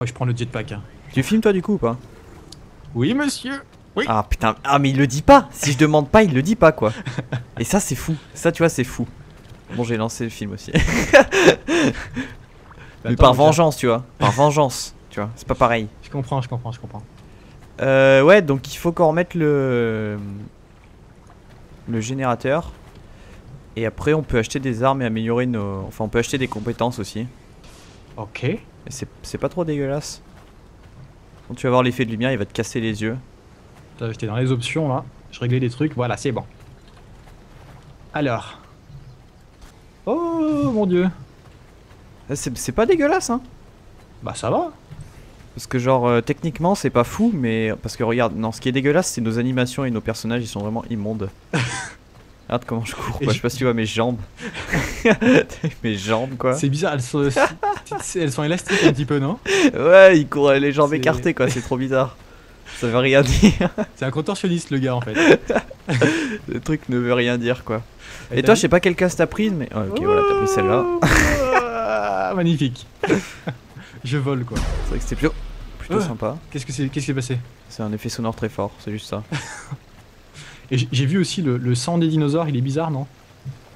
Moi je prends le jetpack. Hein. Tu filmes toi du coup ou pas? Oui monsieur. Oui. Ah putain, ah mais il le dit pas. Si je demande pas, il le dit pas quoi. Et ça c'est fou. Ça tu vois c'est fou. Bon j'ai lancé le film aussi. Mais attends, par vengeance tu vois. Par vengeance tu vois. C'est pas pareil. Je comprends, je comprends, je comprends. Ouais donc il faut qu'on remette le générateur. Et après on peut acheter des armes et améliorer nos... Enfin on peut acheter des compétences aussi. Ok. C'est pas trop dégueulasse. Quand tu vas voir l'effet de lumière, il va te casser les yeux. J'étais dans les options là, je réglais des trucs, voilà c'est bon. Alors... Oh mon dieu. C'est pas dégueulasse hein. Bah ça va. Parce que genre techniquement c'est pas fou mais... Parce que regarde, non ce qui est dégueulasse c'est nos animations et nos personnages, ils sont vraiment immondes. Regarde comment je cours, quoi. Je sais pas si tu vois mes jambes. Mes jambes quoi. C'est bizarre, elles sont élastiques un petit peu non? Ouais, il court les jambes écartées quoi, c'est trop bizarre. Ça veut rien dire. C'est un contorsionniste le gars en fait. Le truc ne veut rien dire quoi. Et toi je sais pas quelle case t'as prise mais... Oh, ok voilà t'as pris celle-là. Magnifique. Je vole quoi. C'est vrai que c'était plutôt sympa. Qu'est-ce qui s'est passé? C'est un effet sonore très fort, c'est juste ça. Et j'ai vu aussi le sang des dinosaures, il est bizarre non?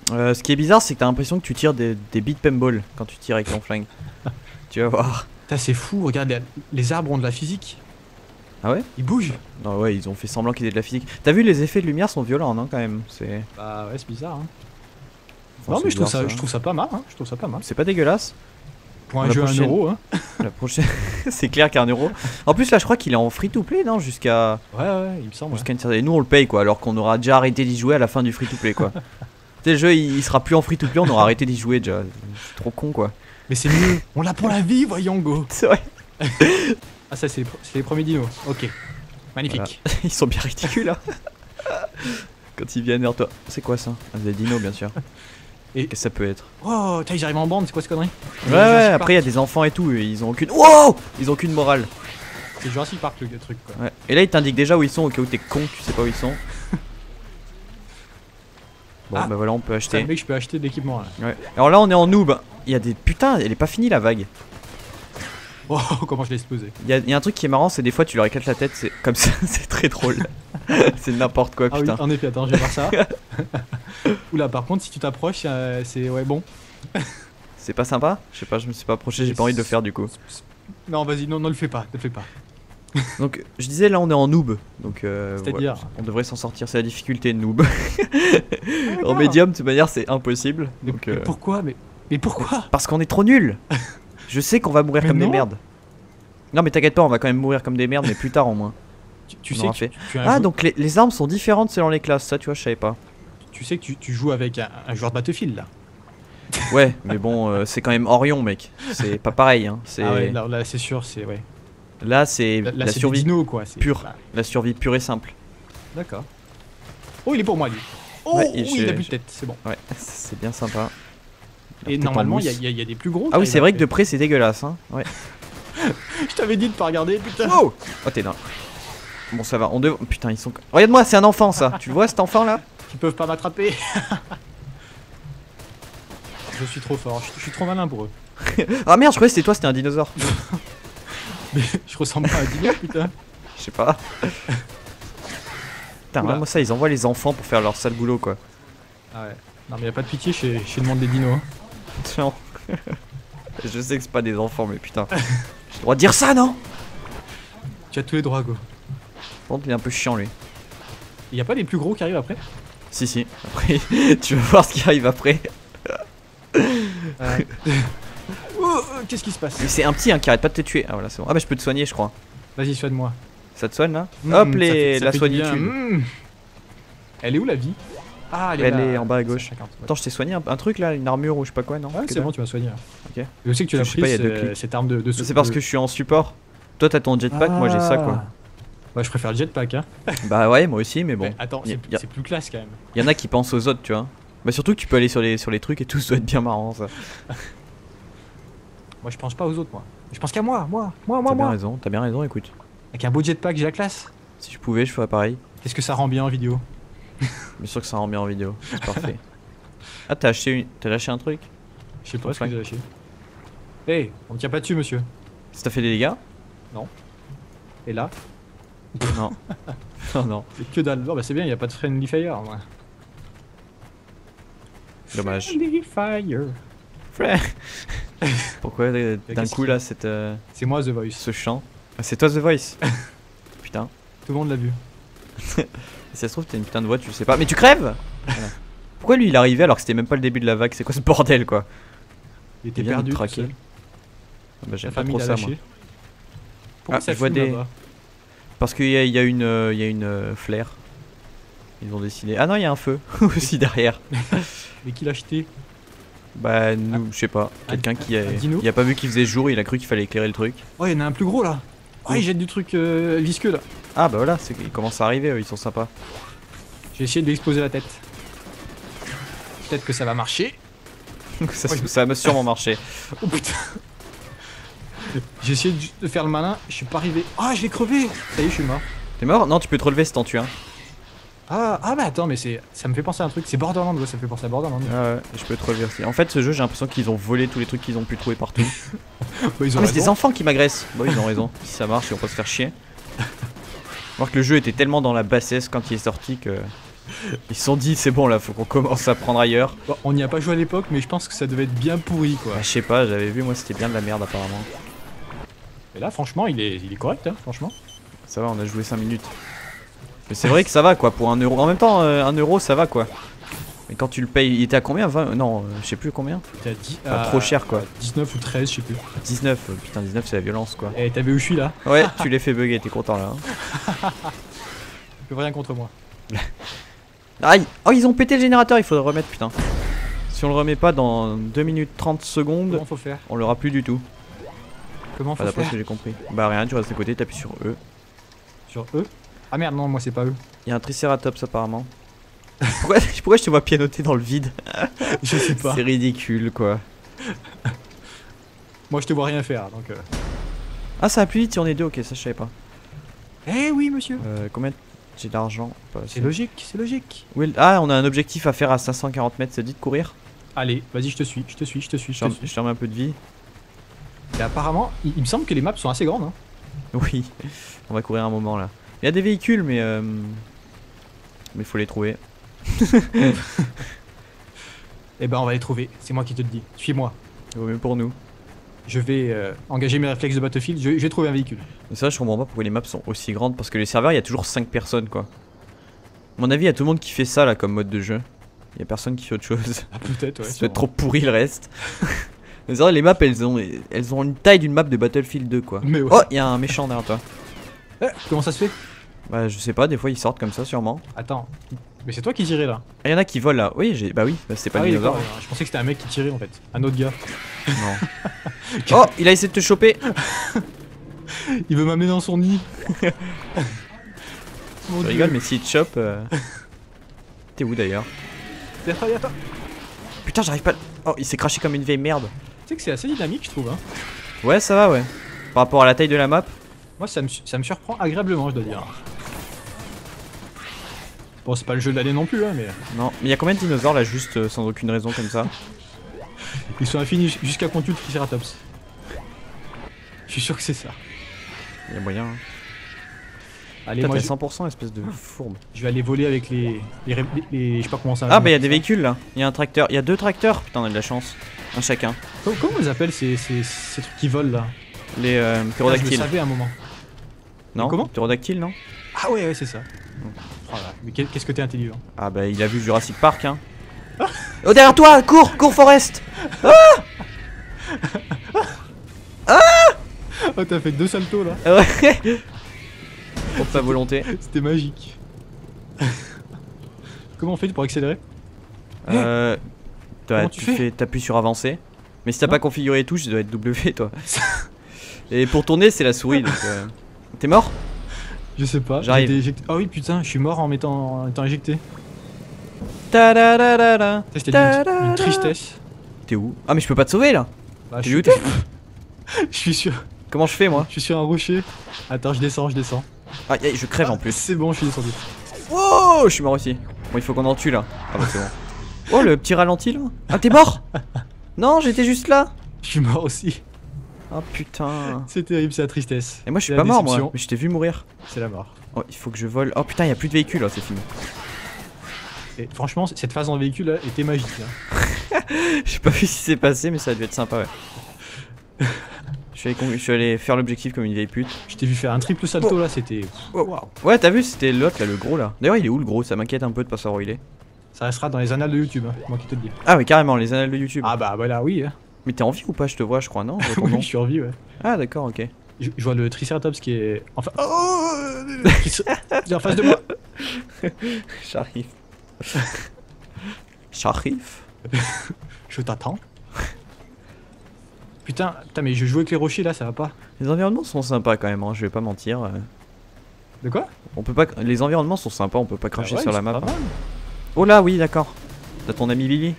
Ce qui est bizarre c'est que t'as l'impression que tu tires des bits paintball quand tu tires avec ton flingue. Tu vas voir. C'est fou, regarde les arbres ont de la physique. Ah ouais? Ils bougent? Ah ouais, ils ont fait semblant qu'ils aient de la physique. T'as vu les effets de lumière sont violents non quand même. Bah ouais c'est bizarre hein. Enfin, non mais bizarre, je trouve ça pas mal hein. Je trouve ça pas mal. C'est pas dégueulasse. Pour un jeu à 1 euro hein. La prochaine... C'est clair qu'à 1 euro. En plus là je crois qu'il est en free to play non jusqu'à... Ouais ouais il me semble. Jusqu'à une certaine... Et nous on le paye quoi alors qu'on aura déjà arrêté d'y jouer à la fin du free to play quoi. Tu sais le jeu il sera plus en free to play, on aura arrêté d'y jouer déjà. C'est trop con quoi. Mais c'est mieux, on l'a pour la vie voyons go. C'est vrai. Ah ça c'est les premiers dinos, ok. Magnifique. Voilà. Ils sont bien ridicules hein. Quand ils viennent vers toi. C'est quoi ça? Ah, des dinos bien sûr. Et qu'est-ce que ça peut être? Oh ils arrivent en bande, c'est quoi cette connerie? Ouais après il y a des enfants et tout, et ils ont aucune... Wow. Ils ont aucune morale. C'est Jurassic Park le truc quoi. Ouais. Et là ils t'indiquent déjà où ils sont au cas où t'es con, tu sais pas où ils sont. Bon bah voilà on peut acheter. C'est le mec je peux acheter de l'équipement là. Ouais. Alors là on est en noob, il y a des... Putain elle est pas finie la vague. Oh comment je l'ai explosé. Il y a un truc qui est marrant c'est des fois tu leur éclates la tête c'est comme ça c'est très drôle. C'est n'importe quoi putain. Ah oui en effet attends je vais voir ça. Oula par contre si tu t'approches c'est ouais bon. C'est pas sympa. Je sais pas je me suis pas approché j'ai pas envie de le faire du coup. Non vas-y non le fais pas ne le fais pas. Donc je disais là on est en noob donc c'est-à-dire ouais, on devrait s'en sortir c'est la difficulté noob. En médium de toute manière c'est impossible. Donc, mais pourquoi mais pourquoi? Parce qu'on est trop nul. Je sais qu'on va mourir mais comme des merdes. Non mais t'inquiète pas, on va quand même mourir comme des merdes, mais plus tard au moins. Tu sais que tu ah donc les armes sont différentes selon les classes, ça tu vois je savais pas. Tu sais que tu joues avec un joueur de Battlefield là. Ouais mais bon c'est quand même Orion mec, c'est pas pareil hein. Ah ouais là c'est sûr c'est ouais. Là c'est la survie dino, quoi, pure, la survie pure et simple. D'accord. Oh il est pour moi lui. Oh ouais, il a plus de tête, c'est bon. Ouais c'est bien sympa. Et normalement, il y a des plus gros. Ah oui, c'est vrai que de près, c'est dégueulasse. Hein. Ouais. Je t'avais dit de pas regarder, putain. Wow. Oh, t'es dingue. Bon, ça va. Putain, ils sont. Regarde-moi, c'est un enfant ça. Tu le vois cet enfant là? Ils peuvent pas m'attraper. Je suis trop fort. Je suis trop malin pour eux. Ah merde, je croyais que c'était toi, c'était un dinosaure. Mais je ressemble pas à un dinosaure, putain. Je sais pas. Putain, moi ça, ils envoient les enfants pour faire leur sale boulot quoi. Ah ouais. Non, mais y a pas de pitié chez le monde des dinos. Hein. Non. Je sais que c'est pas des enfants mais putain. J'ai le droit de dire ça non? Tu as tous les droits go. Par contre il est un peu chiant lui. Il y a pas les plus gros qui arrivent après? Si après tu vas voir ce qui arrive après. Oh, qu'est-ce qui se passe? C'est un petit hein, qui arrête pas de te tuer. Ah voilà c'est bon. Ah bah je peux te soigner je crois. Vas-y soigne moi. Ça te soigne là? Hop les la soignitude. Elle est où la vie? Ah, elle est en bas à gauche. 50, ouais. Attends, je t'ai soigné un truc là, une armure ou je sais pas quoi, non? Ouais, c'est bon, tu m'as soigné. Ok. Je sais que tu l'as pris, cette arme de C'est parce que je suis en support. Toi, t'as ton jetpack, moi j'ai ça quoi. Bah, je préfère le jetpack, hein. Bah, ouais, moi aussi, mais bon. Mais attends, c'est plus classe quand même. Il y en a qui pensent aux autres, tu vois. Bah, surtout que tu peux aller sur les trucs et tout, ça doit être bien marrant ça. Moi, je pense pas aux autres, moi. Je pense qu'à moi. T'as bien raison, écoute. Avec un beau jetpack, j'ai la classe. Si je pouvais, je ferais pareil. Qu'est-ce que ça rend bien en vidéo? Bien sûr que ça rend bien en vidéo, c'est parfait. Ah t'as lâché un truc? Je sais pas ce que j'ai lâché. Hey, on me tient pas dessus monsieur. Ça t'a fait des dégâts? Non. Et là? Non. Non, non. C'est que dalle. Oh, bah c'est bien, il n'y a pas de friendly fire. Ouais. Dommage. Friendly fire. Pourquoi d'un coup là cette... C'est moi The Voice. Ce chant. Ah, c'est toi The Voice. Putain. Tout le monde l'a vu. Si ça se trouve t'as une putain de voix, tu le sais pas. Mais tu crèves voilà. Pourquoi lui il arrivait alors que c'était même pas le début de la vague? C'est quoi ce bordel quoi? Il était perdu. Ah, bah, j'aime pas trop ça moi. Pourquoi ah, ça fume des... Parce qu'il y a une, flair. Ils ont décidé... Ah non il y a un feu aussi derrière. Mais qui l'a acheté? Bah nous, ah, je sais pas, quelqu'un qui a, il a pas vu qu'il faisait jour, il a cru qu'il fallait éclairer le truc. Oh il y en a un plus gros là. Oh il jette du truc visqueux là. Ah bah voilà, ils commencent à arriver, ils sont sympas. J'ai essayé de lui exploser la tête. Peut-être que ça va marcher. Ça, ouais. Ça va sûrement marcher. Oh putain. J'ai essayé de faire le malin, je suis pas arrivé. Ah oh, je l'ai crevé. Ça y est je suis mort. T'es mort? Non tu peux te relever si t'en tues un. Ah, ah bah attends mais ça me fait penser à un truc, c'est Borderland, ouais, ça me fait penser à Borderland. Ah ouais, je peux te revenir aussi. En fait ce jeu j'ai l'impression qu'ils ont volé tous les trucs qu'ils ont pu trouver partout. Bah, ils ont mais c'est des enfants qui m'agressent. Bah ils ont raison, si ça marche ils vont pas se faire chier. Alors que le jeu était tellement dans la bassesse quand il est sorti que... Ils se sont dit c'est bon là, faut qu'on commence à prendre ailleurs. Bon, on n'y a pas joué à l'époque mais je pense que ça devait être bien pourri quoi. Bah, je sais pas, j'avais vu moi c'était bien de la merde apparemment. Et là franchement il est correct hein, franchement. Ça va on a joué 5 minutes. Mais c'est vrai que ça va quoi, pour 1€. En même temps, 1€ ça va quoi. Mais quand tu le payes, il était à combien 20? Non, je sais plus combien. T'as dit pas trop cher quoi. 19 ou 13, je sais plus. 19, putain, 19 c'est la violence quoi. Eh, t'as vu où je suis là? Ouais, tu l'as fait bugger, t'es content là. Hein. Tu peux rien contre moi. Aïe. Oh, ils ont pété le générateur, il faut le remettre, putain. Si on le remet pas dans 2 minutes 30 secondes, comment faut faire? On l'aura plus du tout. Comment faut faire? D'après ce que j'ai compris. Bah rien, tu restes à côté, t'appuies sur E. Sur E? Ah merde, non, moi c'est pas eux. Il y a un tricératops apparemment. Pourquoi je te vois pianoter dans le vide? Je sais pas. C'est ridicule quoi. Moi je te vois rien faire donc. Ah, ça va plus vite si on est deux, ok, ça je savais pas. Eh oui, monsieur. Combien j'ai d'argent? C'est logique, c'est logique. Oui, ah, on a un objectif à faire à 540 mètres, ça dit de courir? Allez, vas-y, je te suis. Je te remets un peu de vie. Et apparemment, il me semble que les maps sont assez grandes. Hein. Oui, on va courir un moment là. Il y a des véhicules mais faut les trouver. Eh ben on va les trouver, c'est moi qui te le dis, suis-moi. Il vaut mieux pour nous. Je vais engager mes réflexes de Battlefield, je vais trouver un véhicule. Mais ça je comprends pas pourquoi les maps sont aussi grandes, parce que les serveurs il y a toujours 5 personnes quoi. A mon avis il y a tout le monde qui fait ça là comme mode de jeu. Il y a personne qui fait autre chose. Ah peut-être ouais. Ça peut être trop pourri le reste. Mais vrai, les maps elles ont une taille d'une map de Battlefield 2 quoi. Mais ouais. Oh il y a un méchant derrière toi. Comment ça se fait? Bah je sais pas, des fois ils sortent comme ça sûrement. Attends, mais c'est toi qui tirais là? Ah, y en a qui volent là, oui, bah oui, bah, c'est pas le dinosaure. Je pensais que c'était un mec qui tirait en fait, un autre gars. Non. Oh, il a essayé de te choper. Il veut m'amener dans son nid. Je rigole mais s'il te chope... T'es où d'ailleurs? T'es derrière toi. Putain j'arrive pas... Oh il s'est craché comme une vieille merde. Tu sais que c'est assez dynamique je trouve hein. Ouais ça va ouais, par rapport à la taille de la map. Moi ça me surprend agréablement je dois dire. Bon c'est pas le jeu de l'année non plus hein mais... Non mais il y a combien de dinosaures là juste sans aucune raison comme ça? Ils sont infinis jusqu'à qu'on tue le Triceratops. Je suis sûr que c'est ça. Il y a moyen hein. Allez moi j'ai 100% espèce de fourbe. Je vais aller voler avec les je sais pas comment ça va. Ah bah il y a des véhicules là, il y a un tracteur, il y a deux tracteurs, putain on a de la chance. Un chacun. Comment on les appelle ces trucs qui volent là? Les ptérodactyles. Je le savais à un moment. Non, comment? Ptérodactyle, non? Ah ouais, ouais, c'est ça. Oh là, mais qu'est-ce que t'es intelligent. Ah bah, il a vu Jurassic Park, hein. Oh, derrière toi, cours, cours, Forest. Ah ah. Oh, t'as fait 2 saltos, là. Ouais. Pour ta volonté. C'était magique. Comment on fait pour accélérer? Tu t'appuies sur avancer. Mais si t'as pas configuré les touches, ça doit être W, toi. Et pour tourner, c'est la souris donc. T'es mort? Je sais pas. J'arrive. Ah oui, putain, je suis mort en étant éjecté. Ta da da da da. C'était une tristesse. T'es où? Ah, mais je peux pas te sauver là. Bah, t'es où? Je suis sûr. Comment je fais moi? Je suis sur un rocher. Attends, je descends. Ah, je crève en plus. C'est bon, je suis descendu. Wow, je suis mort aussi. Bon, il faut qu'on en tue là. Ah, bah, c'est bon. Oh, le petit ralenti là. Ah, t'es mort? Non, j'étais juste là. Je suis mort aussi. Oh putain. C'est terrible, c'est la tristesse. Et moi je suis pas mort moi, mais je t'ai vu mourir. C'est la mort. Oh, il faut que je vole. Oh putain, il y a plus de véhicules, c'est fini. Et franchement, cette phase en véhicule là, était magique. Hein. Je sais pas vu ce qui s'est passé, mais ça a dû être sympa, ouais. Je suis allé faire l'objectif comme une vieille pute. Je t'ai vu faire un triple salto là, c'était. Oh, wow. Ouais, t'as vu, c'était l'autre là, le gros là. D'ailleurs, il est où le gros? Ça m'inquiète un peu de pas savoir où il est. Ça restera dans les annales de YouTube, hein. Moi qui te le dis. Ah, mais carrément, les annales de YouTube. Ah bah voilà, oui. Hein. Mais t'es en vie ou pas? Je te vois, je crois, non? Oui, je suis en vie, ouais. Ah, d'accord, ok. Je vois le Triceratops qui est. Enfin. Oh, il est en face de moi. J'arrive. J'arrive. Je t'attends. Putain, mais je joue avec les rochers là, ça va pas. Les environnements sont sympas quand même, hein, je vais pas mentir. De quoi? On peut pas. Les environnements sont sympas, on peut pas cracher sur la map. Hein. Oh là, oui, d'accord. T'as ton ami Lily.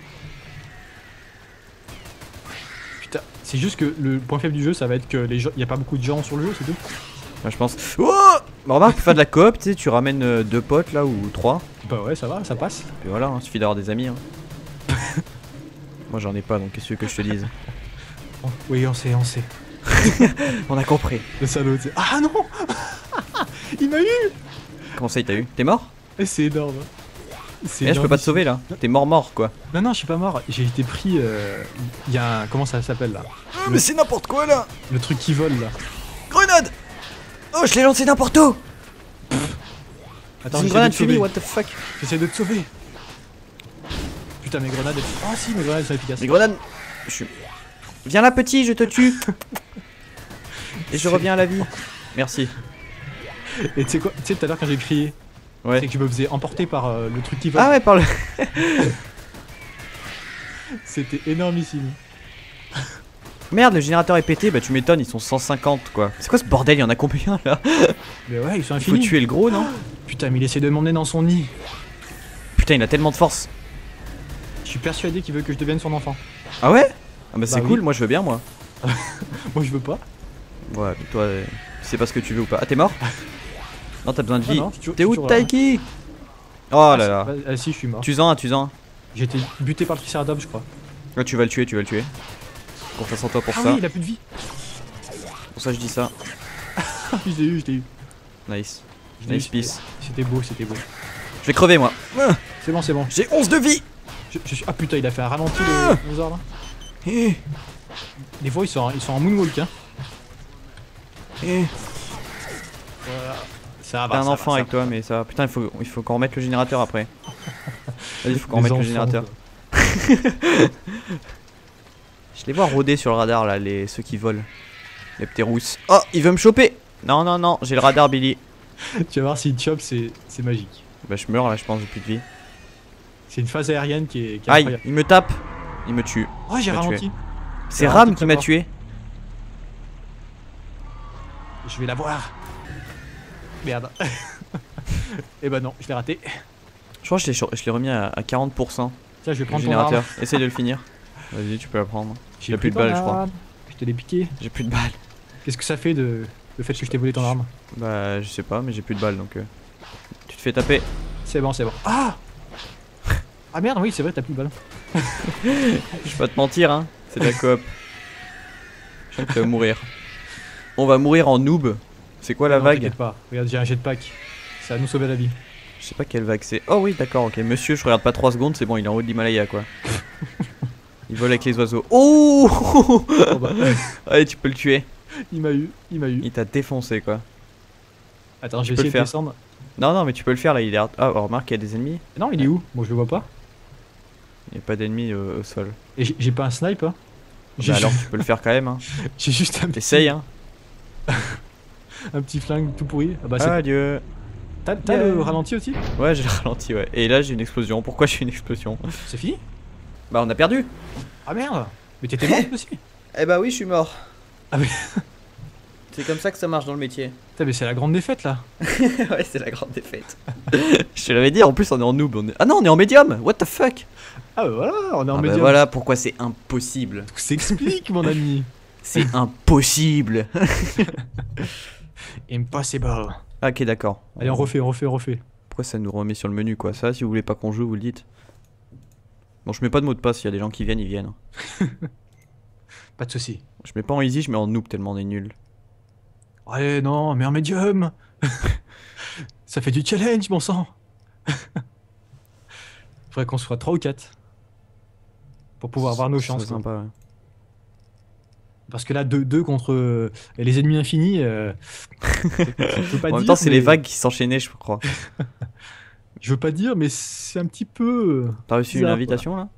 Putain, c'est juste que le point faible du jeu, ça va être que les gens, y a pas beaucoup de gens sur le jeu, c'est tout. Ouais, je pense. Oh bah, remarque, pour faire de la coop, tu sais, tu ramènes deux potes là ou trois. Bah ouais, ça va, ça passe. Et voilà, hein, suffit d'avoir des amis. Hein. Moi j'en ai pas, donc qu'est-ce que je te dise. Oui, on sait, on sait. On a compris. Le salaud, t'sais. Ah non. Il m'a eu. Comment ça, il t'a eu? T'es mort? C'est énorme. C'est là, je peux pas te sauver là. T'es mort quoi. Non, non, je suis pas mort. J'ai été pris. Il y a un. Comment ça s'appelle là? Ah, mais c'est n'importe quoi là. Le truc qui vole là. Grenade. Oh, je l'ai lancé n'importe où. Pff. Attends, une grenade finie, what the fuck. J'essaie de te sauver. Putain, mes grenades. Ah si, mes grenades sont efficaces. Mes grenades. Je suis. Viens là petit, je te tue. Et je reviens à la vie. Merci. Et tu sais quoi, tu sais tout à l'heure quand j'ai crié, ouais. C'est que je me faisais emporter par le truc qui va. Ah ouais, par le... C'était énormissime. Merde, le générateur est pété, bah tu m'étonnes, ils sont 150 quoi. C'est quoi ce bordel, il y en a combien là? Mais ouais, ils sont infinis. Il faut tuer le gros, non? Putain, mais il essaie de m'emmener dans son nid. Putain, il a tellement de force. Je suis persuadé qu'il veut que je devienne son enfant. Ah ouais? Ah bah c'est cool, oui. Moi je veux bien moi. Moi je veux pas. Ouais, mais toi tu sais pas ce que tu veux ou pas. Ah, t'es mort? Non, t'as besoin de vie. T'es où, Tykee? Oh là là. Ah si, je suis mort. Tue-en un, tue-en un. J'ai été buté par le Triceratops, je crois. Ouais, tu vas le tuer, tu vas le tuer. Confiance en toi pour ça. Ah oui, il a plus de vie. Pour ça je dis ça. Je l'ai eu, je l'ai eu. Nice. Nice piece. C'était beau, c'était beau. Je vais crever moi. C'est bon, c'est bon. J'ai 11 de vie. Ah putain, il a fait un ralenti le dinosaure là. Des fois ils sont en moonwalk hein. Voilà. Ça va. T'as un enfant avec toi mais ça va. Putain, il faut qu'on remette le générateur après. Vas-y, il faut qu'on remette le générateur. Je les vois rôder sur le radar là, ceux qui volent. Les ptérousses. Oh, il veut me choper. Non non non, j'ai le radar Billy. Tu vas voir s'il te chope, c'est magique. Bah je meurs là, je pense, j'ai plus de vie. C'est une phase aérienne qui est aïe, incroyable. Il me tape. Il me tue. Oh, j'ai ralenti. C'est Ram qui m'a tué. Je vais la voir. Merde. Eh ben non, je l'ai raté. Je crois que je l'ai remis à 40%. Tiens, je vais prendre le générateur. Essaye de le finir. Vas-y, tu peux la prendre. J'ai plus de balles, je crois. Je te l'ai piqué. J'ai plus de balles. Qu'est-ce que ça fait le fait que je t'ai volé ton arme? Bah, je sais pas, mais j'ai plus de balles donc. Tu te fais taper. C'est bon, c'est bon. Ah! Ah merde, oui, c'est vrai, t'as plus de balles. Je vais pas te mentir, hein, c'est de la coop. Je crois que tu vas mourir. On va mourir en noob. C'est quoi la vague? T'inquiète pas, regarde, j'ai un jetpack. Ça va nous sauver la vie. Je sais pas quelle vague c'est. Oh oui, d'accord, ok. Monsieur, je regarde pas 3 secondes, c'est bon, il est en haut de l'Himalaya quoi. Il vole avec les oiseaux. Oh, oh bah. Allez, tu peux le tuer. Il m'a eu, il m'a eu. Il t'a défoncé quoi. Attends, je vais essayer de descendre. Non, non, mais tu peux le faire là, il est. Ah, remarque, il y a des ennemis. Non, il est où? Moi je le vois pas. Il n'y a pas d'ennemis au sol. Et j'ai pas un snipe hein. Bah alors tu peux le faire quand même hein. J'ai juste un petit... Essaye hein. Un petit flingue tout pourri. Ah bah c'est... Adieu. T'as le ralenti aussi? Ouais, j'ai le ralenti ouais. Et là j'ai une explosion. Pourquoi j'ai une explosion? C'est fini? Bah on a perdu. Ah merde. Mais t'étais mort aussi? Eh bah oui, je suis mort. Ah mais... C'est comme ça que ça marche dans le métier. Putain, mais c'est la grande défaite là. Ouais, c'est la grande défaite. Je te l'avais dit, en plus on est en noob. Ah non, on est en médium. What the fuck. Ah bah voilà, on est en médium. Bah voilà pourquoi c'est impossible. Tout s'explique mon ami. C'est impossible. Impossible. Ah, ok, d'accord. Allez, on refait. Pourquoi ça nous remet sur le menu quoi? Ça, si vous voulez pas qu'on joue, vous le dites. Bon, je mets pas de mot de passe, s'il y a des gens qui viennent, ils viennent. Pas de soucis. Je mets pas en easy, je mets en noob tellement on est nul. Ouais, non, mais en médium. Ça fait du challenge, bon sang. Faudrait qu'on soit 3 ou 4. Pour pouvoir avoir nos chances. C'est sympa, ouais. Parce que là, 2 contre les ennemis infinis. Je veux pas en dire, même temps, c'est mais... les vagues qui s'enchaînaient, je crois. Je veux pas dire, mais c'est un petit peu. T'as reçu bizarre, une invitation quoi.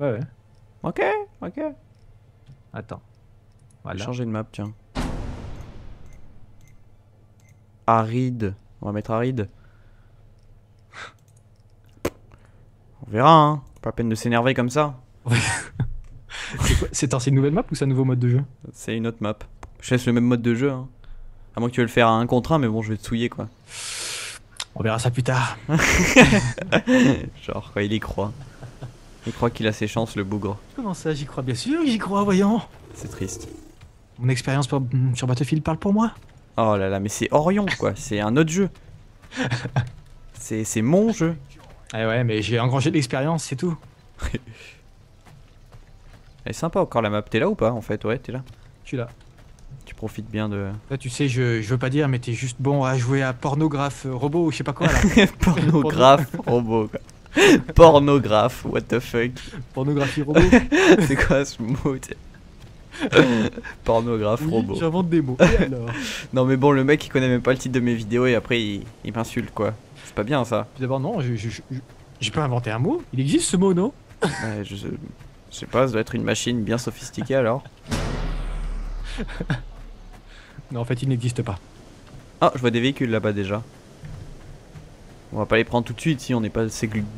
Là ouais. Ok, ok. Attends. Voilà. Je vais changer de map, tiens. Aride. On va mettre aride. On verra, hein. Pas à peine de s'énerver comme ça. Ouais. C'est une nouvelle map ou c'est un nouveau mode de jeu? C'est une autre map. Je laisse le même mode de jeu. Hein. À moins que tu veux le faire à 1 contre 1, mais bon, je vais te souiller quoi. On verra ça plus tard. Genre quoi, il y croit. Il croit qu'il a ses chances, le bougre. Comment ça, j'y crois? Bien sûr, j'y crois, voyons. C'est triste. Mon expérience sur Battlefield parle pour moi. Oh là là, mais c'est Orion quoi, c'est un autre jeu. C'est mon jeu. Eh ouais, mais j'ai engrangé de l'expérience, c'est tout. Elle est sympa encore la map, t'es là ou pas en fait? Ouais, t'es là. Je suis là. Tu profites bien de... Là tu sais, je veux pas dire, mais t'es juste bon à jouer à pornographe robot ou je sais pas quoi là. Pornographe robot quoi. Pornographe, what the fuck. Pornographie robot. C'est quoi ce mot? Pornographe oui, robot. J'invente des mots. Et alors non mais bon, le mec il connaît même pas le titre de mes vidéos et après il m'insulte quoi. C'est pas bien ça. D'abord non, j'ai pas inventé un mot. Il existe ce mot non? Ouais, je sais pas, ça doit être une machine bien sophistiquée alors. Non en fait il n'existe pas. Ah je vois des véhicules là-bas déjà. On va pas les prendre tout de suite si on n'est pas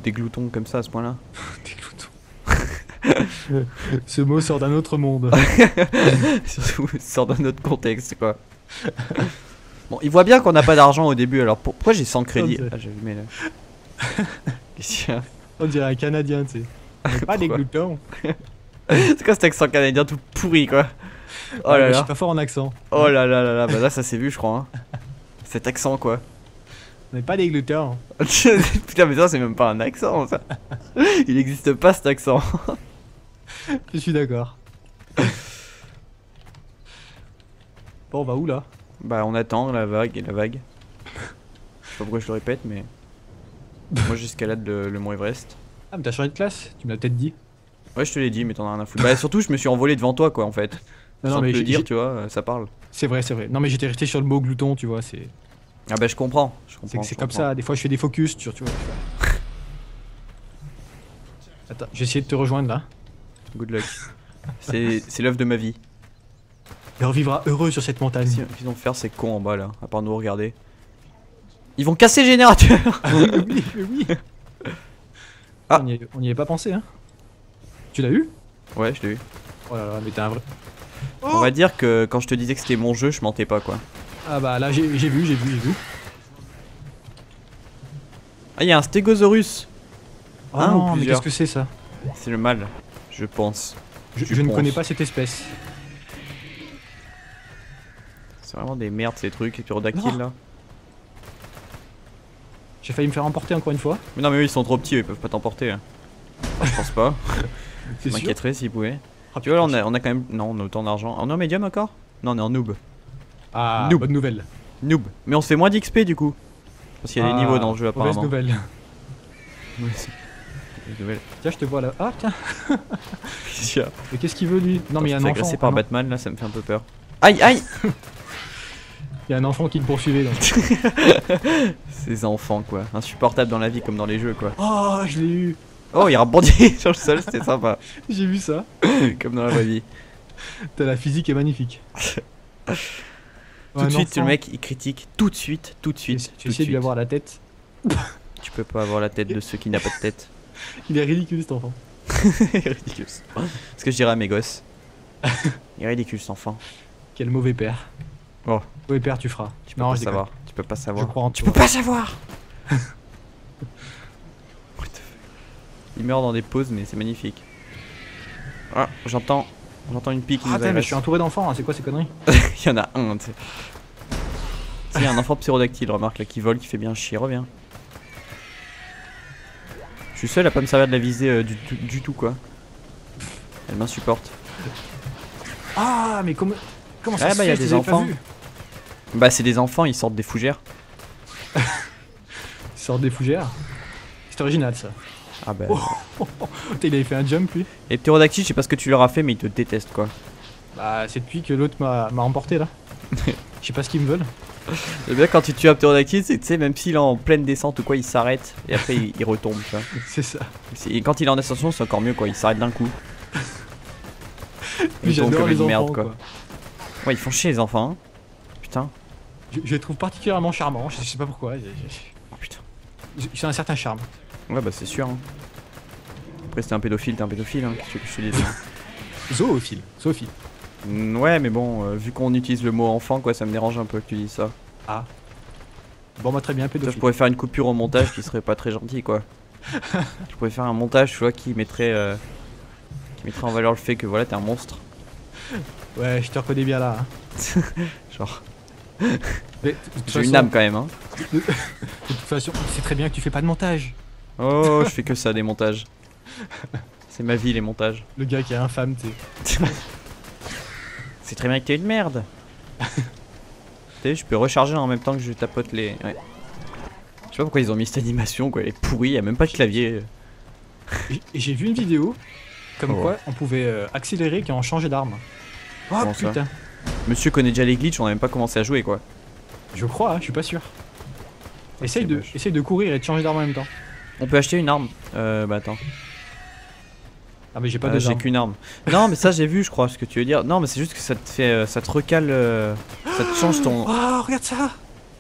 des gloutons comme ça à ce point là. Des gloutons. Ce mot sort d'un autre monde. Surtout, sort d'un autre contexte, quoi. Bon, il voit bien qu'on n'a pas d'argent au début, alors pourquoi j'ai 100 crédits? Ah, j'ai allumé là. Qu'est-ce qu'il y a? On dirait un Canadien, tu sais. Pas des gloutons. C'est quoi cet accent canadien tout pourri, quoi? Oh ouais, là là. Je suis pas fort en accent. Oh là là là là, bah là, ça s'est vu, je crois. Hein. Cet accent, quoi. On n'est pas des gloutons. Putain, mais ça, c'est même pas un accent, ça. Il n'existe pas cet accent. Je suis d'accord. Bon, bah où là? Bah, on attend la vague et la vague. Je sais pas pourquoi je le répète, mais. Moi, j'escalade le mont Everest. Ah, mais t'as changé de classe? Tu me l'as peut-être dit. Ouais, je te l'ai dit, mais t'en as rien à foutre. Bah, surtout, je me suis envolé devant toi, quoi, en fait. Non, sans te le dire, tu vois, ça parle. C'est vrai, c'est vrai. Non, mais j'étais resté sur le mot glouton, tu vois, c'est. Ah, bah, je comprends. C'est comme ça, des fois, je fais des focus, tu vois. Attends, j'ai essayé de te rejoindre là. Good luck. C'est l'œuvre de ma vie. Et on vivra heureux sur cette montagne. Qu'est-ce qu'ils vont faire ces cons en bas là, à part nous regarder? Ils vont casser le générateur. Ah, oui, oui, oui. Ah. On n'y avait pas pensé hein. Tu l'as eu? Ouais, je l'ai eu. Oh là là, mais t'es un vrai... Oh. On va dire que quand je te disais que c'était mon jeu, je mentais pas quoi. Ah bah là, j'ai vu. Ah, y'a un Stégosaurus. Oh ah, non, mais qu'est-ce que c'est ça? C'est le mal. Je pense. Je ne connais pas cette espèce. C'est vraiment des merdes ces trucs, les pyrodactyles là. J'ai failli me faire emporter encore une fois. Mais non mais eux ils sont trop petits, ils peuvent pas t'emporter. Enfin, je pense pas. Je m'inquiéterais s'ils pouvaient. Ah, tu vois là on a quand même... Non on a autant d'argent. On est en médium encore? Non on est en noob. Ah noob. Bonne nouvelle. Noob. Mais on se fait moins d'XP du coup. Parce qu'il y a des niveaux dans le jeu apparemment. Mauvaise nouvelle. Tiens, je te vois là. Ah, tiens. Mais qu'est-ce qu'il veut lui? Non, mais il y a un enfant. Agressé par Batman là, ça me fait un peu peur. Aïe, aïe. Il y a un enfant qui le poursuivait. Ces enfants quoi, insupportables dans la vie comme dans les jeux quoi. Oh, je l'ai eu. Oh, il rebondit sur le sol, c'était sympa. J'ai vu ça. Comme dans la vraie vie. T'as la physique est magnifique. Tout de suite, le mec il critique tout de suite. Tu essaies de lui avoir la tête. Tu peux pas avoir la tête de ceux qui n'a pas de tête. Il est ridicule cet enfant. Ridicule. Ce que je dirais à mes gosses. Il est ridicule cet enfant. Quel mauvais père. Oh. Mauvais père tu feras. Tu peux non, pas savoir. Déconne. Tu peux pas savoir. Je crois en toi. Tu peux pas savoir. Il meurt dans des pauses mais c'est magnifique. Ah, j'entends une pique. Ah mais je suis entouré d'enfants. Hein. C'est quoi ces conneries? Il y en a un. Il y a un enfant ptérodactyle. Remarque là qui vole, qui fait bien chier. Reviens. Je suis seul à pas me servir de la visée du tout quoi. Elle m'insupporte. Ah, mais comment ça se fait, y a des enfants. Bah, c'est des enfants, ils sortent des fougères. Ils sortent des fougères. C'est original, ça. Ah bah... Oh, il avait fait un jump, lui. Et Pterodactyl, je sais pas ce que tu leur as fait, mais ils te détestent, quoi. Bah, c'est depuis que l'autre m'a emporté, là. Je sais pas ce qu'ils me veulent. C'est bien, quand tu tues un Pterodactyl, tu sais, même s'il est en pleine descente ou quoi, il s'arrête et après il retombe, tu vois. C'est ça. Et quand il est en ascension, c'est encore mieux, quoi. Il s'arrête d'un coup. Ils tombent comme une merde, quoi. Ouais, ils font chier, les enfants, hein. Putain. Je les trouve particulièrement charmants, je sais pas pourquoi. Oh putain. Ils ont un certain charme. Ouais, bah c'est sûr. Hein. Après, c'était un pédophile, t'es un pédophile, hein. Qu'est-ce que je te dis, hein. Zoophile, Sophie. Ouais, mais bon, vu qu'on utilise le mot enfant, quoi, ça me dérange un peu que tu dises ça. Ah. Bon, bah très bien, pédophile. Ça, je pourrais faire une coupure au montage qui serait pas très gentil, quoi. Je pourrais faire un montage, tu vois, qui mettrait en valeur le fait que voilà, t'es un monstre. Ouais, je te reconnais bien là. Hein. Genre. J'ai une âme quand même, hein. De toute façon, c'est très bien que tu fais pas de montage. Oh, je fais que ça, des montages. C'est ma vie, les montages. Le gars qui est infâme, t'es. C'est très bien que t'es une merde. T'sais, je peux recharger en même temps que je tapote les... Ouais. Je sais pas pourquoi ils ont mis cette animation, quoi. Elle est pourrie, y'a même pas de clavier. J'ai vu une vidéo comme quoi on pouvait accélérer quand on changeait d'arme. Oh putain. Monsieur connaît déjà les glitchs, on a même pas commencé à jouer, quoi. Je crois, hein, je suis pas sûr. Ouais, essaye de courir et de changer d'arme en même temps. On peut acheter une arme. Bah attends. Ah mais j'ai pas de j'ai qu'une arme. Non mais ça j'ai vu je crois ce que tu veux dire. Non mais c'est juste que ça te fait, ça te recale, ça te change ton... Oh regarde ça.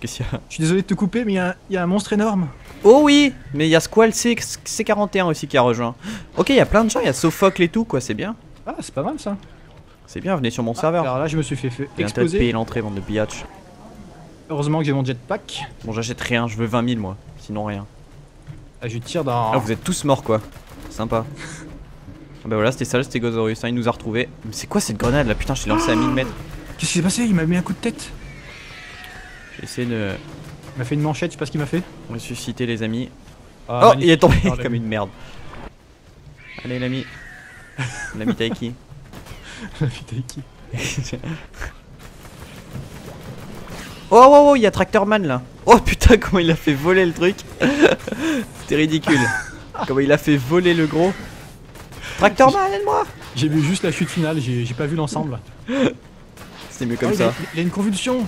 Qu'est-ce qu'il y a? Je suis désolé de te couper mais il y a un monstre énorme. Oh oui. Mais il y a Squall C-41 aussi qui a rejoint. Ok, il y a plein de gens, il y a Sophocle et tout quoi, c'est bien. Ah c'est pas mal ça. C'est bien, venez sur mon serveur. Alors là je me suis fait exploser. Payer l'entrée, bande de biatch. Heureusement que j'ai mon jetpack. Bon j'achète rien, je veux 20 000 moi, sinon rien. Ah je tire dans... Ah vous êtes tous morts quoi, sympa. Bah voilà, c'était ça, c'était Stegosaurus, hein, il nous a retrouvés. Mais c'est quoi cette grenade là? Putain, je l'ai lancé à 1000 mètres. Qu'est-ce qui s'est passé? Il m'a mis un coup de tête. J'ai essayé de... Il m'a fait une manchette, je sais pas ce qu'il m'a fait. Ressusciter les amis. Ah, oh, magnifique. Il est tombé comme une merde. Allez l'ami. L'ami Tykee. L'ami Tykee. Oh, oh, oh, il y a Tractor Man là. Oh putain, comment il a fait voler le truc. C'était ridicule. Comment il a fait voler le gros. Tractor Man, aide-moi! J'ai vu juste la chute finale, j'ai pas vu l'ensemble. C'était mieux comme ça. Il y a une convulsion!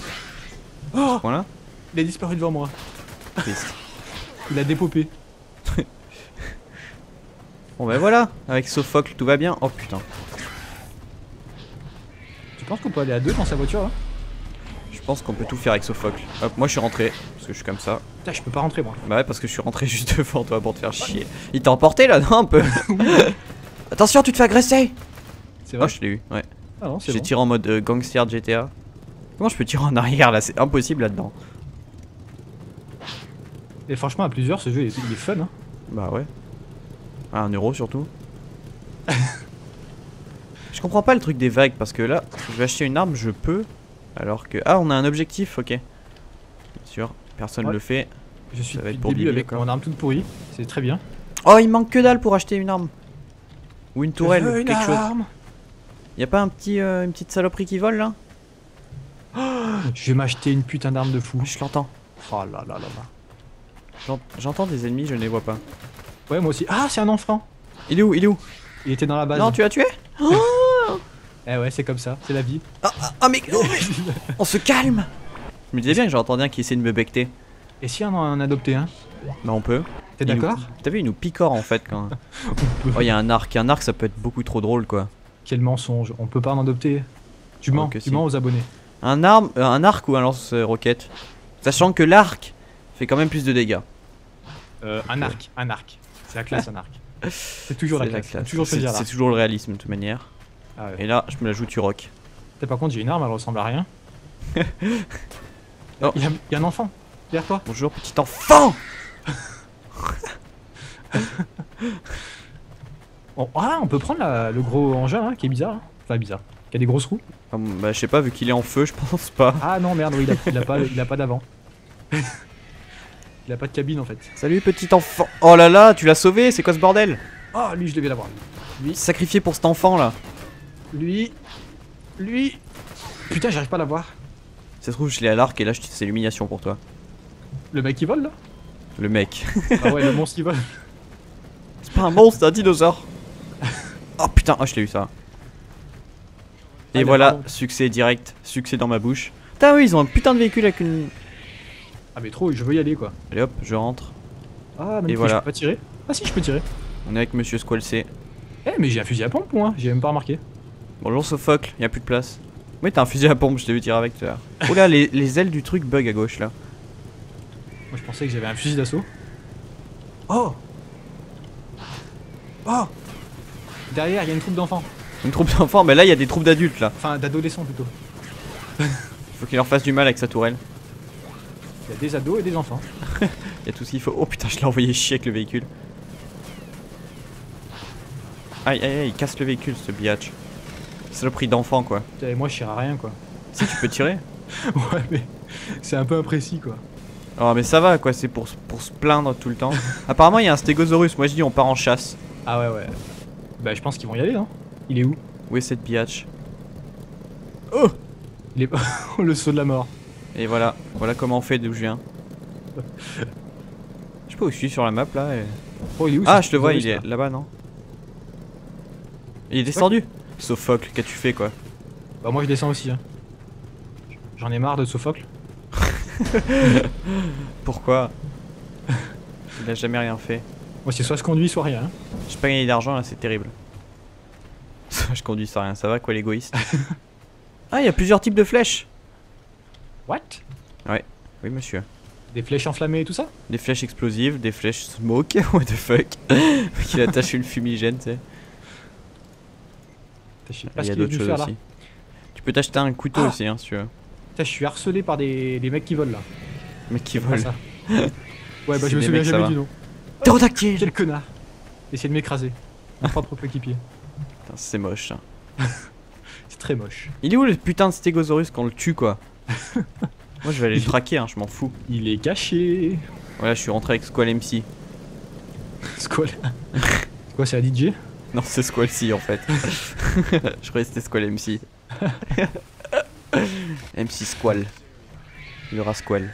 Oh! Voilà. Il a disparu devant moi. Triste. Il a dépopé. Bon bah voilà, avec Sophocle tout va bien. Oh putain. Tu penses qu'on peut aller à deux dans sa voiture là? Je pense qu'on peut tout faire avec Sophocle. Hop, moi je suis rentré, parce que je suis comme ça. Putain, je peux pas rentrer moi. Bah ouais, parce que je suis rentré juste devant toi pour te faire chier. Il t'a emporté là, non un peu? Attention, tu te fais agresser! C'est vrai? Oh, je l'ai eu, ouais. Ah non, c'est bon. J'ai tiré en mode gangster GTA. Comment je peux tirer en arrière là? C'est impossible là-dedans. Et franchement, à plusieurs, ce jeu il est fun. Hein. Bah ouais. À 1 euro surtout. Je comprends pas le truc des vagues parce que là, je vais acheter une arme, je peux. Alors que. Ah, on a un objectif, ok. Bien sûr, personne le fait. Je suis depuis le début avec mon arme toute pourrie, c'est très bien. Oh, il manque que dalle pour acheter une arme. Ou une tourelle, ou quelque chose. Y'a pas un petit, une petite saloperie qui vole là? Oh, je vais m'acheter une putain d'arme de fou. Je l'entends. Oh là là là là. J'entends des ennemis, je ne les vois pas. Ouais, moi aussi. Ah, c'est un enfant. Il est où? Il est où? Il était dans la base. Non, tu l'as tué? Oh. Eh ouais, c'est comme ça, c'est la vie. Ah, ah mais on se calme. Je me disais bien que j'entendais un qui essayait de me becter. Et si on en a adopté un? Bah on peut. T'es d'accord? T'as vu, il nous picore en fait quand. Oh, y'a un arc. Un arc, ça peut être beaucoup trop drôle quoi. Quel mensonge, on peut pas en adopter. Tu mens, tu mens aux abonnés. Un arc ou un lance-roquette? Sachant que l'arc fait quand même plus de dégâts. Un arc. C'est la classe, un arc. C'est toujours la classe. C'est toujours le réalisme de toute manière. Ah ouais. Et là, je me la joue, tu rock. Par contre, j'ai une arme, elle ressemble à rien. Oh. Il y a un enfant derrière toi. Bonjour, petit enfant. Ah, on peut prendre le gros engin là, qui est bizarre, hein. Enfin bizarre, qui a des grosses roues. Bah je sais pas, vu qu'il est en feu je pense pas. Ah non merde, oui, il a pas d'avant. Il a pas de cabine en fait. Salut petit enfant. Oh là là, tu l'as sauvé, c'est quoi ce bordel? Oh lui je devais l'avoir. Lui. Sacrifié pour cet enfant là. Lui. Lui. Putain, j'arrive pas à l'avoir. Ça se trouve, je l'ai à l'arc et là, c'est l'humiliation pour toi. Le mec qui vole là? Le mec. Ah ouais, le monstre qui vole. C'est pas un monstre, c'est un dinosaure. Oh putain, oh, je l'ai eu ça. Et allez, voilà, pardon. Succès direct, succès dans ma bouche. Putain, oui, ils ont un putain de véhicule avec une. Ah, mais trop, je veux y aller quoi. Allez hop, je rentre. Ah, mais voilà. Je peux pas tirer. Ah, si, je peux tirer. On est avec monsieur Squall C. Eh, mais j'ai un fusil à pompe moi, j'ai même pas remarqué. Bonjour Sophocle, y'a plus de place. Oui, t'as un fusil à pompe, je t'ai vu tirer avec tout à l'heure. Oh là, les ailes du truc bug à gauche là. Moi, je pensais que j'avais un fusil d'assaut. Oh! Oh! Derrière, il y a une troupe d'enfants. Une troupe d'enfants, mais là il y a des troupes d'adultes là. Enfin d'adolescents plutôt. Faut qu'il leur fasse du mal avec sa tourelle. Il y a des ados et des enfants. Il y a tout ce qu'il faut. Oh putain, je l'ai envoyé chier avec le véhicule. Aïe aïe aïe, il casse le véhicule ce biatch. C'est le prix d'enfant quoi. Et moi je tire à rien quoi. Si tu peux tirer. Ouais mais c'est un peu imprécis quoi. Oh mais ça va quoi, c'est pour se plaindre tout le temps. Apparemment il y a un stégosaurus, moi je dis on part en chasse. Ah ouais ouais. Bah je pense qu'ils vont y aller hein. Il est où? Où est cette biatch? Oh il est... Le saut de la mort. Et voilà, voilà comment on fait d'où je viens. Je sais pas où je suis sur la map là. Et... Oh, il est où, ah je le vois, il est là-bas non? Il est descendu ouais. Sophocle, qu'as-tu fait quoi? Bah moi je descends aussi. Hein. J'en ai marre de Sophocle. Pourquoi? Il a jamais rien fait. Moi c'est soit je conduis soit rien. Hein. J'ai pas gagné d'argent là, c'est terrible. Je conduis sans rien, ça va quoi l'égoïste. Ah, il y a plusieurs types de flèches. What? Ouais, oui monsieur. Des flèches enflammées et tout ça? Des flèches explosives, des flèches smoke, what the fuck. Qu'il attache une fumigène, tu sais. Il y a d'autres choses aussi. Là. Tu peux t'acheter un couteau ah aussi, hein, si tu veux. Putain, je suis harcelé par des mecs qui volent là. Mecs qui volent. Ça. Ouais, bah je me souviens jamais du nom. Pterodactyle! Quel connard! Essayez de m'écraser. Mon propre équipier. Putain, c'est moche ça. C'est très moche. Il est où le putain de stégosaurus qu'on le tue quoi? Moi je vais aller le traquer, hein, je m'en fous. Il est caché. Voilà, je suis rentré avec Squall MC. Squall. C'est quoi, c'est un DJ? Non, c'est Squall C en fait. Je croyais que c'était Squall MC. MC Squall. Le rat Squall.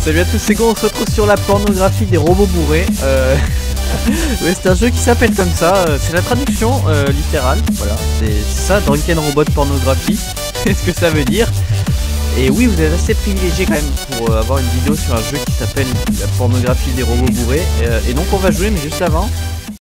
Salut à tous, c'est Go, on se retrouve sur la pornographie des robots bourrés. Ouais, c'est un jeu qui s'appelle comme ça, c'est la traduction littérale, voilà, c'est ça, Drunken Robot Pornography, c'est ce que ça veut dire. Et oui, vous êtes assez privilégié quand même pour avoir une vidéo sur un jeu qui s'appelle la pornographie des robots bourrés. Et donc on va jouer, mais juste avant...